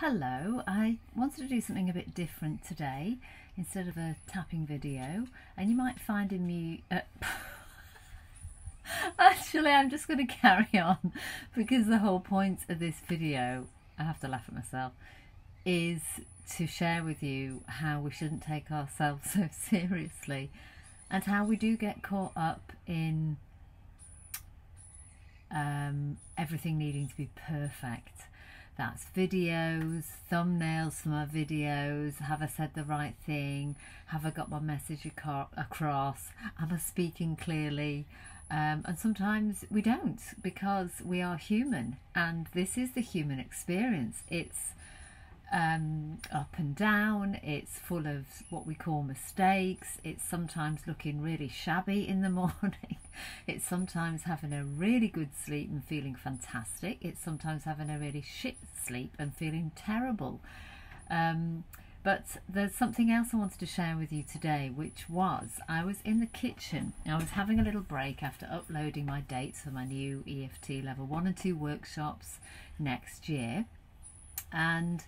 Hello, I wanted to do something a bit different today instead of a tapping video, and you might find in me actually I'm just going to carry on, because the whole point of this video, I have to laugh at myself, is to share with you how we shouldn't take ourselves so seriously and how we do get caught up in everything needing to be perfect. That's videos, thumbnails for my videos, have I said the right thing, have I got my message across, am I speaking clearly? And sometimes we don't, because we are human, and this is the human experience. It's up and down, it's full of what we call mistakes, it's sometimes looking really shabby in the morning, it's sometimes having a really good sleep and feeling fantastic, it's sometimes having a really shit sleep and feeling terrible. But there's something else I wanted to share with you today, which was I was in the kitchen and I was having a little break after uploading my dates for my new EFT Level 1 and 2 workshops next year, and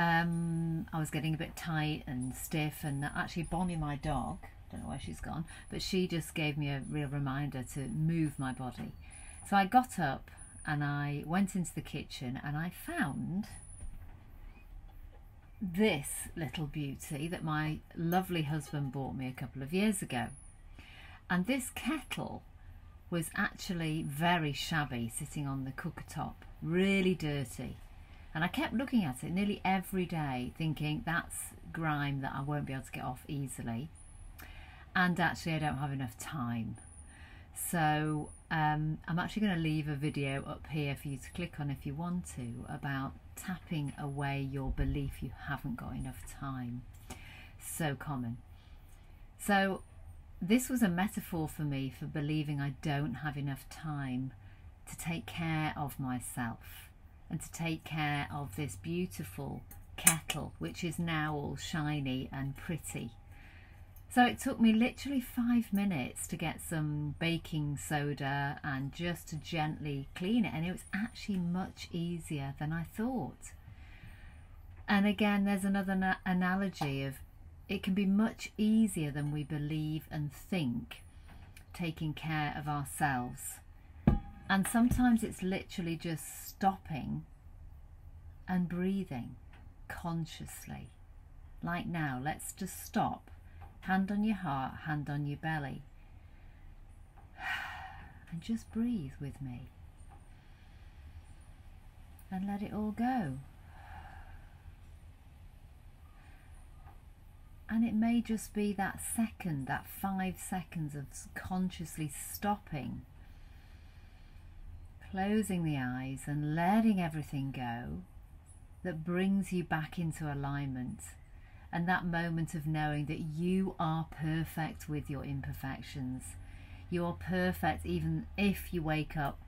I was getting a bit tight and stiff, and actually Bonnie, my dog, don't know where she's gone, but she just gave me a real reminder to move my body. So I got up and I went into the kitchen and I found this little beauty that my lovely husband bought me a couple of years ago. And this kettle was actually very shabby, sitting on the cooker top, really dirty. And I kept looking at it nearly every day, thinking that's grime that I won't be able to get off easily. And actually I don't have enough time. So I'm actually going to leave a video up here for you to click on if you want to, about tapping away your belief you haven't got enough time. So common. So this was a metaphor for me for believing I don't have enough time to take care of myself, and to take care of this beautiful kettle, which is now all shiny and pretty. So it took me literally 5 minutes to get some baking soda and just to gently clean it, and it was actually much easier than I thought. And again, there's another analogy of it can be much easier than we believe and think, taking care of ourselves. And sometimes it's literally just stopping and breathing consciously. Like now, let's just stop. Hand on your heart, hand on your belly. And just breathe with me. And let it all go. And it may just be that second, that 5 seconds of consciously stopping, closing the eyes and letting everything go, that brings you back into alignment, and that moment of knowing that you are perfect with your imperfections. You are perfect even if you wake up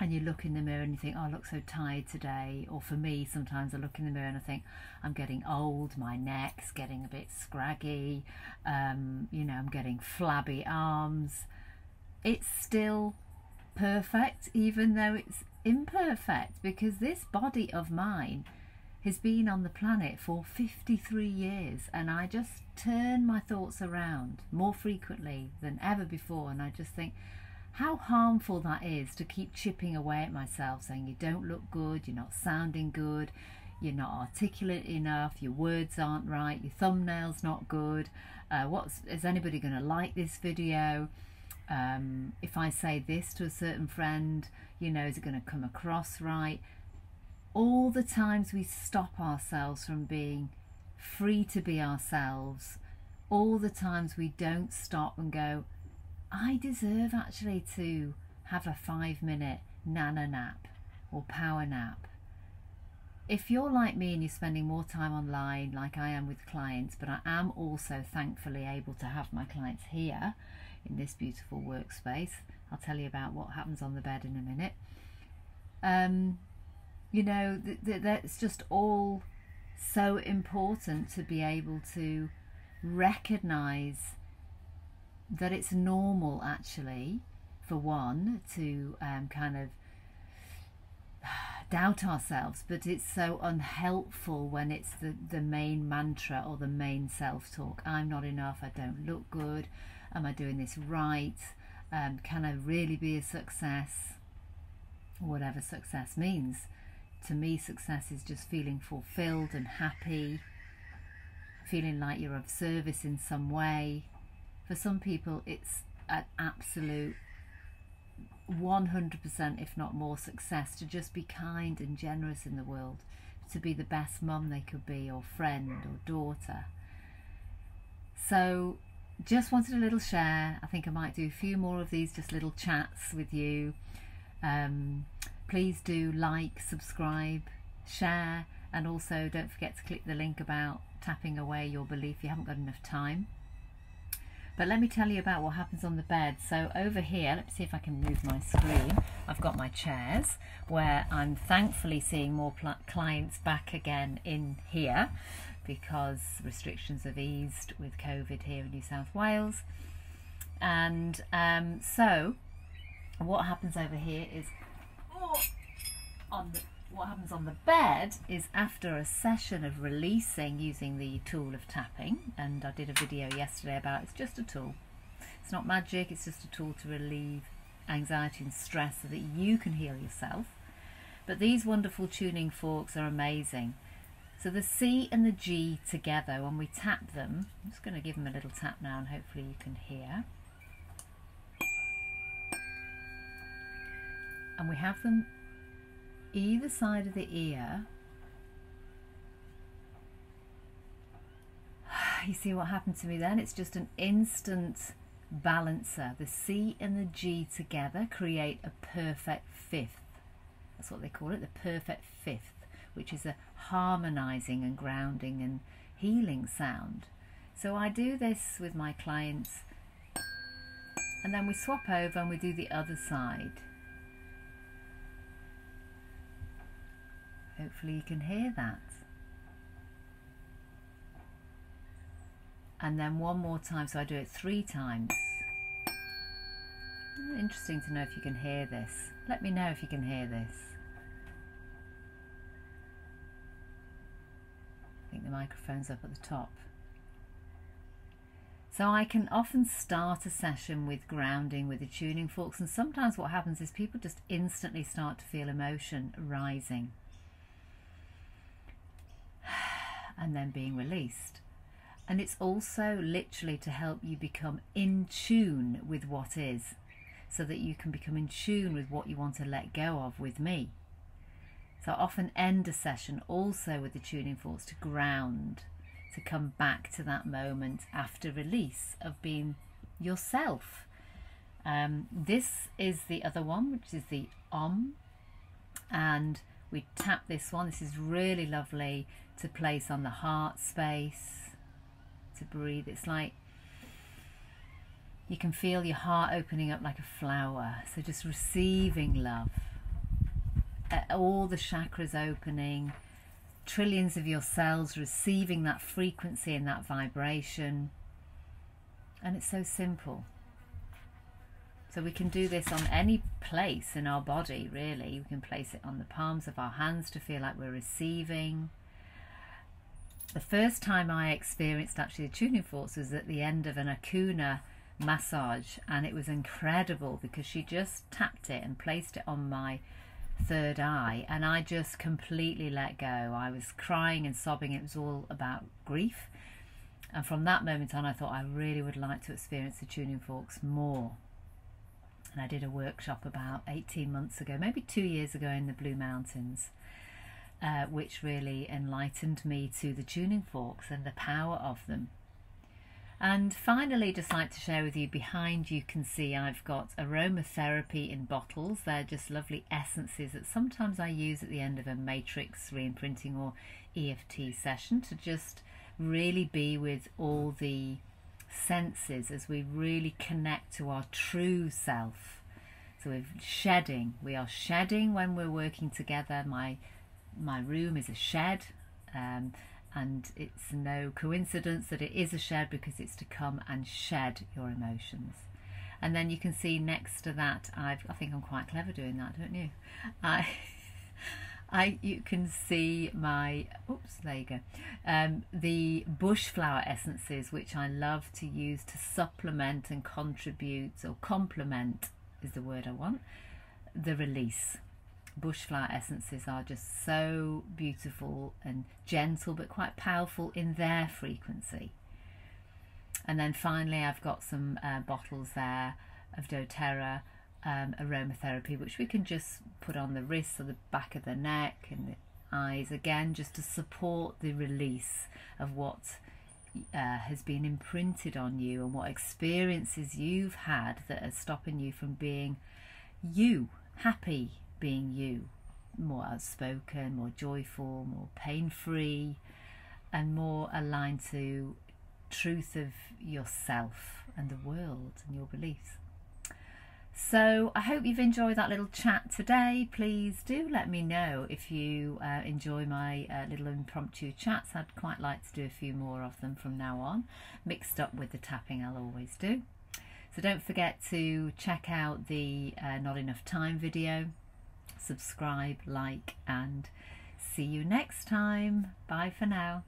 and you look in the mirror and you think, oh, I look so tired today. Or for me, sometimes I look in the mirror and I think, I'm getting old, my neck's getting a bit scraggy, you know, I'm getting flabby arms. It's still perfect even though it's imperfect, because this body of mine has been on the planet for 53 years and I just turn my thoughts around more frequently than ever before, and I just think how harmful that is, to keep chipping away at myself saying you don't look good, you're not sounding good, you're not articulate enough, your words aren't right, your thumbnail's not good, is anybody going to like this video? If I say this to a certain friend, you know, is it going to come across right? All the times we stop ourselves from being free to be ourselves, all the times we don't stop and go, I deserve actually to have a 5 minute nana nap or power nap. If you're like me and you're spending more time online, like I am with clients, but I am also thankfully able to have my clients here in this beautiful workspace. I'll tell you about what happens on the bed in a minute. You know, that's just all so important, to be able to recognise that it's normal, actually, for one, to kind of doubt ourselves, but it's so unhelpful when it's the main mantra or the main self-talk. I'm not enough, I don't look good, am I doing this right, can I really be a success? Whatever success means. To me, success is just feeling fulfilled and happy, feeling like you're of service in some way. For some people, it's an absolute 100%, if not more, success to just be kind and generous in the world, to be the best mum they could be, or friend or daughter. So just wanted a little share. I think I might do a few more of these, just little chats with you. Please do like, subscribe, share, and also don't forget to click the link about tapping away your belief if you haven't got enough time. But let me tell you about what happens on the bed. So over here, let me see if I can move my screen. I've got my chairs where I'm thankfully seeing more clients back again in here because restrictions have eased with COVID here in New South Wales. And so what happens over here is, what happens on the bed is after a session of releasing using the tool of tapping, and I did a video yesterday about it's just a tool, it's not magic, it's just a tool to relieve anxiety and stress so that you can heal yourself. But these wonderful tuning forks are amazing. So the C and the G together, when we tap them, I'm just going to give them a little tap now and hopefully you can hear. And we have them either side of the ear. You see what happened to me then? It's just an instant balancer. The C and the G together create a perfect fifth. That's what they call it, the perfect fifth, which is a harmonizing and grounding and healing sound. So I do this with my clients, and then we swap over and we do the other side. Hopefully you can hear that. And then one more time, so I do it 3 times. Interesting to know if you can hear this. Let me know if you can hear this. I think the microphone's up at the top. So I can often start a session with grounding with the tuning forks, and sometimes what happens is people just instantly start to feel emotion rising and then being released. And it's also literally to help you become in tune with what is, so that you can become in tune with what you want to let go of with me. So I often end a session also with the tuning forks to ground, to come back to that moment after release of being yourself. This is the other one, which is the Om, and we tap this one. This is really lovely to place on the heart space, to breathe. It's like you can feel your heart opening up like a flower, so just receiving love, all the chakras opening, trillions of your cells receiving that frequency and that vibration. And it's so simple. So we can do this on any place in our body, really. We can place it on the palms of our hands to feel like we're receiving. The first time I experienced actually the tuning forks was at the end of an Akuna massage, and it was incredible because she just tapped it and placed it on my third eye, and I just completely let go. I was crying and sobbing. It was all about grief. And from that moment on, I thought I really would like to experience the tuning forks more. And I did a workshop about 18 months ago, maybe 2 years ago, in the Blue Mountains, which really enlightened me to the tuning forks and the power of them. And finally, just like to share with you, behind you can see I've got aromatherapy in bottles. They're just lovely essences that sometimes I use at the end of a Matrix Reimprinting or EFT session to just really be with all the senses as we really connect to our true self. So we're shedding, we are shedding when we're working together. My room is a shed, and it's no coincidence that it is a shed, because it's to come and shed your emotions. And then you can see next to that, I think I'm quite clever doing that, don't you? you can see my, oops, there you go, the bush flower essences, which I love to use to supplement and contribute, or complement is the word I want, the release. Bushflower essences are just so beautiful and gentle, but quite powerful in their frequency. And then finally, I've got some bottles there of doTERRA aromatherapy, which we can just put on the wrists or the back of the neck and the eyes, again, just to support the release of what has been imprinted on you and what experiences you've had that are stopping you from being you, happy, being you, more outspoken, more joyful, more pain-free, and more aligned to truth of yourself and the world and your beliefs. So I hope you've enjoyed that little chat today. Please do let me know if you enjoy my little impromptu chats. I'd quite like to do a few more of them from now on, mixed up with the tapping I'll always do. So don't forget to check out the Not Enough Time video. Subscribe, like, and see you next time. Bye for now.